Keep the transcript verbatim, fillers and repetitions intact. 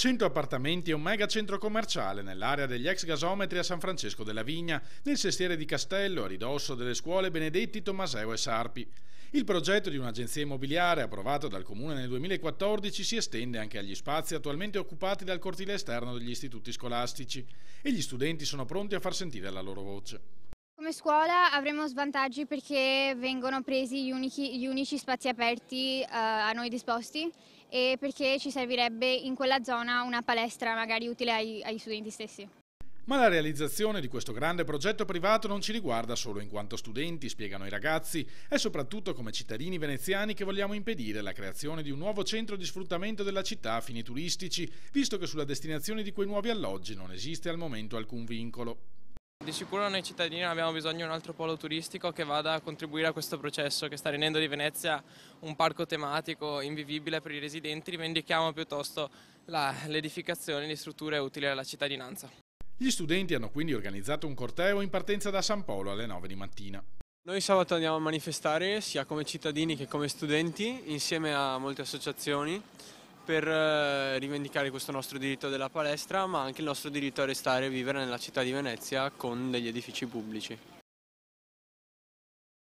cento appartamenti e un mega centro commerciale nell'area degli ex gasometri a San Francesco della Vigna, nel sestiere di Castello, a ridosso delle scuole Benedetti, Tommaseo e Sarpi. Il progetto di un'agenzia immobiliare approvato dal Comune nel duemilaquattordici si estende anche agli spazi attualmente occupati dal cortile esterno degli istituti scolastici e gli studenti sono pronti a far sentire la loro voce. Come scuola avremo svantaggi perché vengono presi gli unici, gli unici spazi aperti uh, a noi disposti e perché ci servirebbe in quella zona una palestra magari utile ai, agli studenti stessi. Ma la realizzazione di questo grande progetto privato non ci riguarda solo in quanto studenti, spiegano i ragazzi, è soprattutto come cittadini veneziani che vogliamo impedire la creazione di un nuovo centro di sfruttamento della città a fini turistici, visto che sulla destinazione di quei nuovi alloggi non esiste al momento alcun vincolo. Di sicuro noi cittadini abbiamo bisogno di un altro polo turistico che vada a contribuire a questo processo che sta rendendo di Venezia un parco tematico invivibile per i residenti, rivendichiamo piuttosto l'edificazione di strutture utili alla cittadinanza. Gli studenti hanno quindi organizzato un corteo in partenza da San Polo alle nove di mattina. Noi sabato andiamo a manifestare sia come cittadini che come studenti insieme a molte associazioni per rivendicare questo nostro diritto della palestra, ma anche il nostro diritto a restare e vivere nella città di Venezia con degli edifici pubblici.